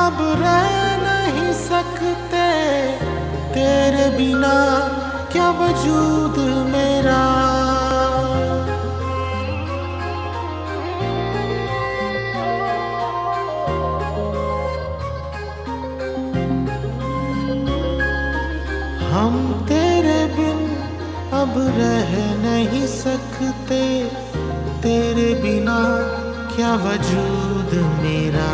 अब रह नहीं सकते तेरे बिना, क्या वजूद मेरा। हम तेरे बिन अब रह नहीं सकते तेरे बिना, क्या वजूद मेरा।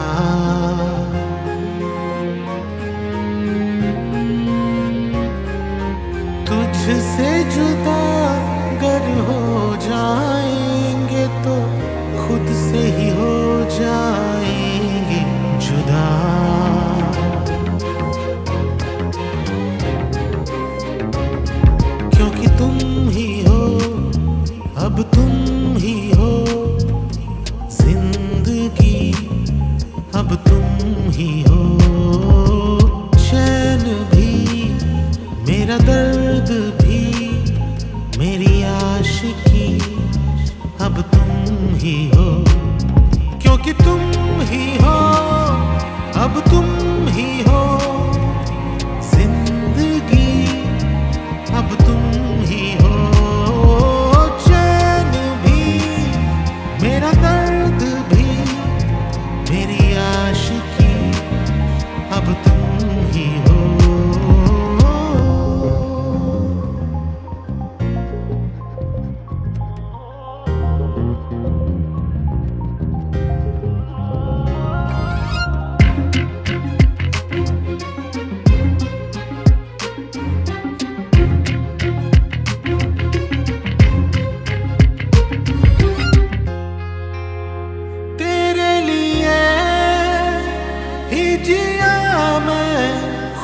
तुझसे जुदा अगर हो जाएंगे तो खुद से ही हो जाएंगे जुदा। क्योंकि तुम ही हो, अब तुम ही हो जिंदगी, अब तुम ही हो चैन भी, मेरा दर्द भी, मेरी आशिकी, अब तुम ही हो। क्योंकि तुम ही हो, अब तुम ही हो जिंदगी, अब तुम ही हो चैन भी, मेरा दर्द भी, मेरी आशिकी, अब तुम ही हो।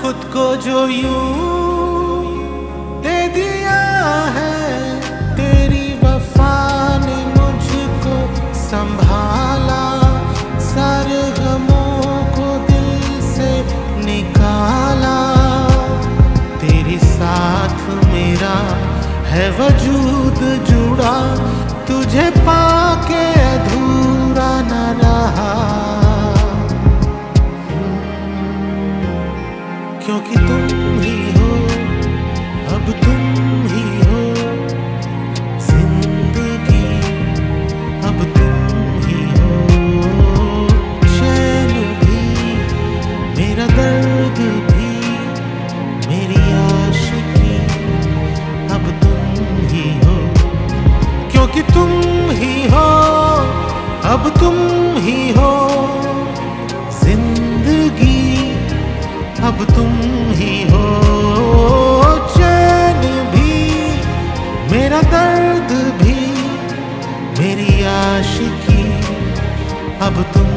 खुद को जो यूं दे दिया है तेरी वफा ने, मुझको संभाला, सारे गमों को दिल से निकाला। तेरे साथ मेरा है वजूद जुड़ा, तुझे पाके अधूरा न रहा। क्योंकि तुम ही हो, अब तुम ही हो जिंदगी, अब तुम ही हो चैन भी, मेरा दर्द भी, मेरी आशिकी, अब तुम ही हो। क्योंकि तुम ही हो, अब तुम ही हो जिंदगी, अब तुम ही हो चैन भी, मेरा दर्द भी, मेरी आशिकी, अब तुम